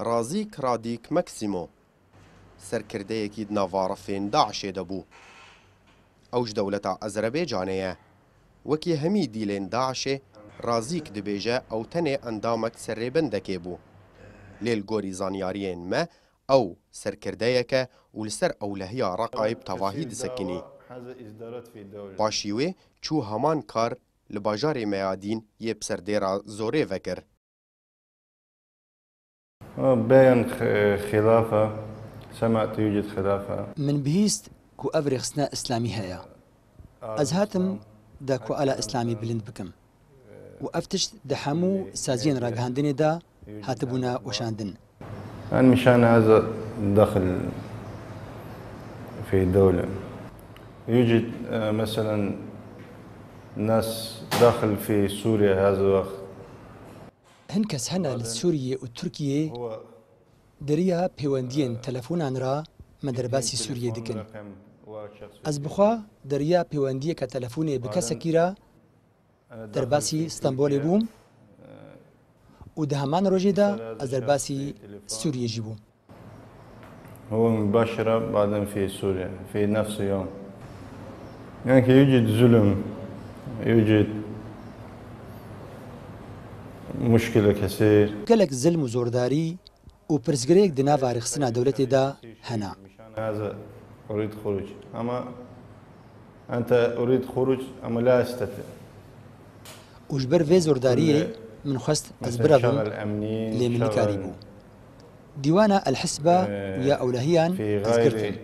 رازیک رادیک مکسیمو سەرکردەیەکی ناوەڕەفێن داعشێ دەبوو. ئەوش دەوڵەتە ئەزەربەیجانەیە وەکی هەمی دیلێن داعشێ رازیک دەبێژە ئەو تەنێ ئەندامەک سەرێبەندەکێ بوو. لێلگۆری زانیاریێن مە ئەو سەرکردەیەکە و لەسەر ئەولەهیا ڕەقایب تەواهی دەسەکینی. پاشی وێ چوو هەمان کار لە باژارێ مەیادین یە پسەردێرا زۆرێ ڤەکرد. باين خلافة سمعت يوجد خلافة من بهيست كو أفريقسنا إسلامي هيا أزهاتم دا كو على إسلامي بلند بكم وأفتشت دا حمو سازين راقهاندني دا هاتبونا وشاندن أنا مشان هذا دخل في دولة يوجد مثلا ناس داخل في سوريا هذا الوقت هنكس هنا لسوريا وتركيا دريا بيواندين تلفونان را مدرباسي سوريا دكن از بخوا دريا بيواندية كتلفوني بكسكي را درباسي اسطنبول بوم ودهمان روجي دا از درباسي سوريا جيبوم هو مباشرة بعدين في سوريا في نفس يوم. يعني يوجد ظلم يوجد مشكلة كثير. كلك زلم وزورداري وبرزقريك دنا فارغسنا دولتي دا هنا. هذا أريد خروج، أما أنت أريد خروج أما لا أستطيع. وجبر في زوردارية من خست أزبرهم لمنكاريبو. ديوانا الحسبة ويا أولهيان أذكرتهم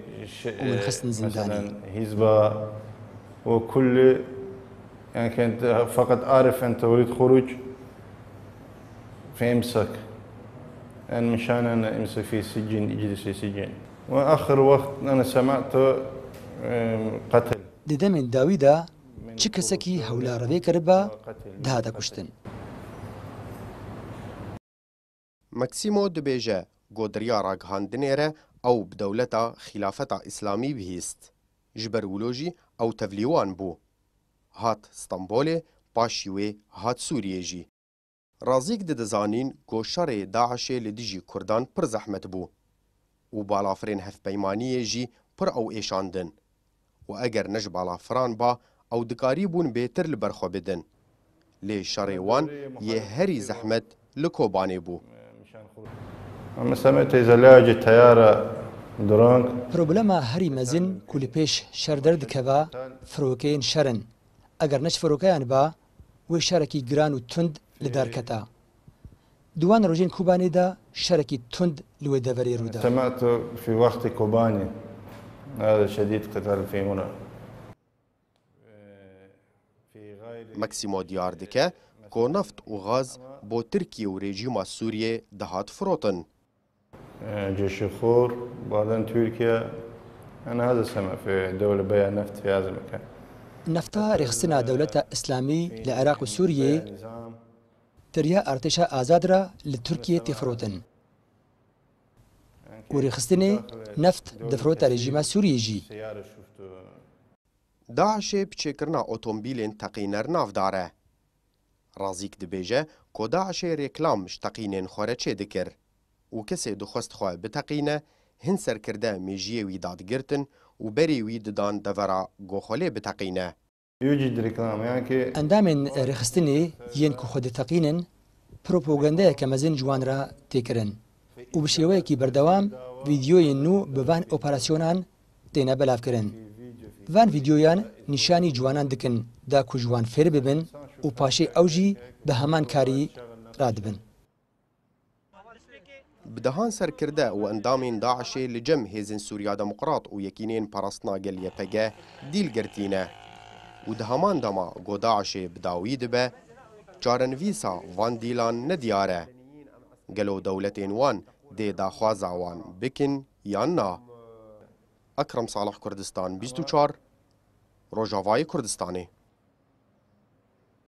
ومن خست زنداني. حزبة وكل يعني كنت فقط أعرف أنت أريد خروج. فامسك أنا مشان أنا أمسك في سجن أجلس في سجن وآخر وقت أنا سمعته قتل لدم داويدا تشكسكي هولا ربيك ربا دهادا كشتن ماكسيمو دبيجا قدريا راقهاندنيرا أو بدولتا خلافة إسلامي بهيست جبرولوجي أو تفليوان بو هات اسطنبولي باشيوي هات سوريجي رازیک دەزانین گۆشەرێ داعشێ لە دژی کوردان پڕ زەحمەت بوو و بالافرین هەفپەیمانیە ژی پڕ ئەو ئێشاندن و ئەگەر نەش بالافران با ئەو دکاری بوون بێتر لە بەرخۆ بدن لێ شەڕێ وان یە هەری زەحمەت لە کۆبانێ بوو. پرۆبلەما هەری مەزن کو لە پێش شەر دەردکەوە فرۆکەیەن شەرن ئەگەر نەش فرۆکەیان با وێ شەرێکی گران و توند لداركتا دوان روجين كوباني دا شركي تند لوي دافري رودا سمعت في وقت كوباني هذا شديد قتال في هنا ماكسيمو دياردكا كو نفط وغاز بو تركيا وريجيم سوريا دهات فروتن جيش الخور بعدين تركيا انا هذا سمع في دولة بيع نفط في هذا المكان نفطا رخصنا دولة اسلامي لعراق وسوريا تريا ارتشا ازادرا لتركيا تفروتن وريخستني نفط دفروتا ريجيما سوريجي داعشي بچكرنا اوتومبيلين تقينر نافداره رازيك دبيجه كو داعشي ريكلامش تقينين خورتشي دكر وكسي دخست خو بتقينه هن سركرده ميجي ويداد جرتن وبري ويددان دفرا غوخولي بتقينه يوجد ريكلام يعني اندامن رخصتني ينكو خود تقينن بروباغندا كمازن جوان را تكرن وبشيوي كي بردوام فيديو ينو بوان اوبراسيونان تينا بلافكرن وان فيديويان نشاني جوانان دكن دا كو جوان فير ببن و باشي اوجي بهمان كاري رادبن بدهان سركرده و اندامين داعشي لجم هيزن سوريا ديمقراط و يكينين باراستنا قل يبقى ديل قرتينه و دهمان دما گوداعشی بداوی دبه چارنویسا وان دیلان ندیاره گلو دولتین وان دی داخوازا وان بکن یا نا اکرم صالح کردستان 24 روجاوای کردستانی